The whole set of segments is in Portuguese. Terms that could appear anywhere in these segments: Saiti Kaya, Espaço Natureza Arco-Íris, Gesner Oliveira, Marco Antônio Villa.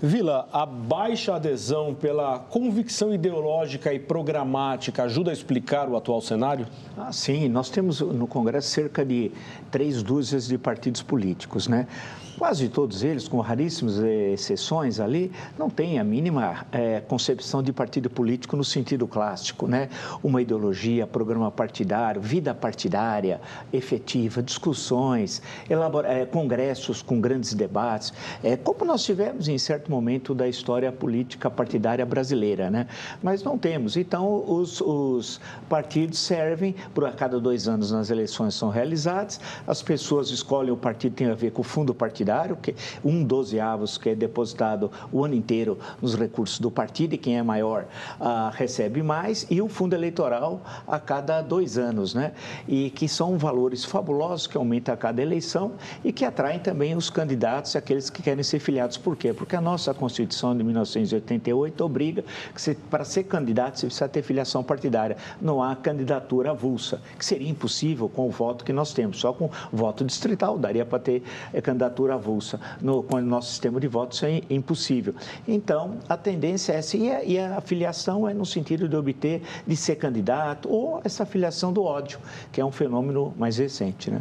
Vila, a baixa adesão pela convicção ideológica e programática ajuda a explicar o atual cenário? Ah, sim, nós temos no Congresso cerca de 3 dúzias de partidos políticos, né? Quase todos eles, com raríssimas exceções ali, não têm a mínima concepção de partido político no sentido clássico, né? Uma ideologia, programa partidário, vida partidária efetiva, discussões, congressos com grandes debates, como nós tivemos em certo momento da história política partidária brasileira, né? Mas não temos. Então, os partidos servem, a cada 2 anos nas eleições são realizadas, as pessoas escolhem o partido que tem a ver com o fundo partidário, que 1/12 que é depositado o ano inteiro nos recursos do partido, e quem é maior recebe mais, e o fundo eleitoral a cada 2 anos, né? E que são valores fabulosos que aumentam a cada eleição e que atraem também os candidatos e aqueles que querem ser filiados. Por quê? Porque a nossa Constituição de 1988 obriga que para ser candidato você precisa ter filiação partidária, não há candidatura avulsa, que seria impossível com o voto que nós temos, só com voto distrital daria para ter candidatura avulsa. Com o nosso sistema de votos é impossível. Então, a tendência é essa, e a filiação é no sentido de obter, de ser candidato, ou essa filiação do ódio, que é um fenômeno mais recente, né?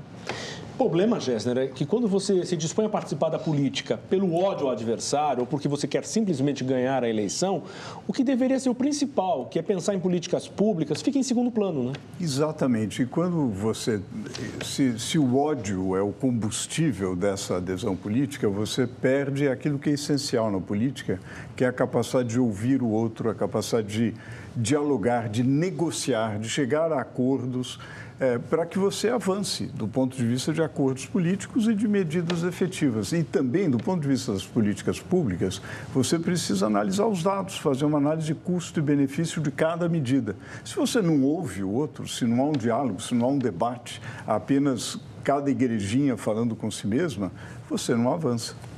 O problema, Gesner, é que quando você se dispõe a participar da política pelo ódio ao adversário ou porque você quer simplesmente ganhar a eleição, o que deveria ser o principal, que é pensar em políticas públicas, fica em segundo plano, né? Exatamente. E quando você... Se o ódio é o combustível dessa adesão política, você perde aquilo que é essencial na política, que é a capacidade de ouvir o outro, a capacidade de dialogar, de negociar, de chegar a acordos, para que você avance do ponto de vista de acordos políticos e de medidas efetivas. E também, do ponto de vista das políticas públicas, você precisa analisar os dados, fazer uma análise de custo e benefício de cada medida. Se você não ouve o outro, se não há um diálogo, se não há um debate, apenas cada igrejinha falando com si mesma, você não avança.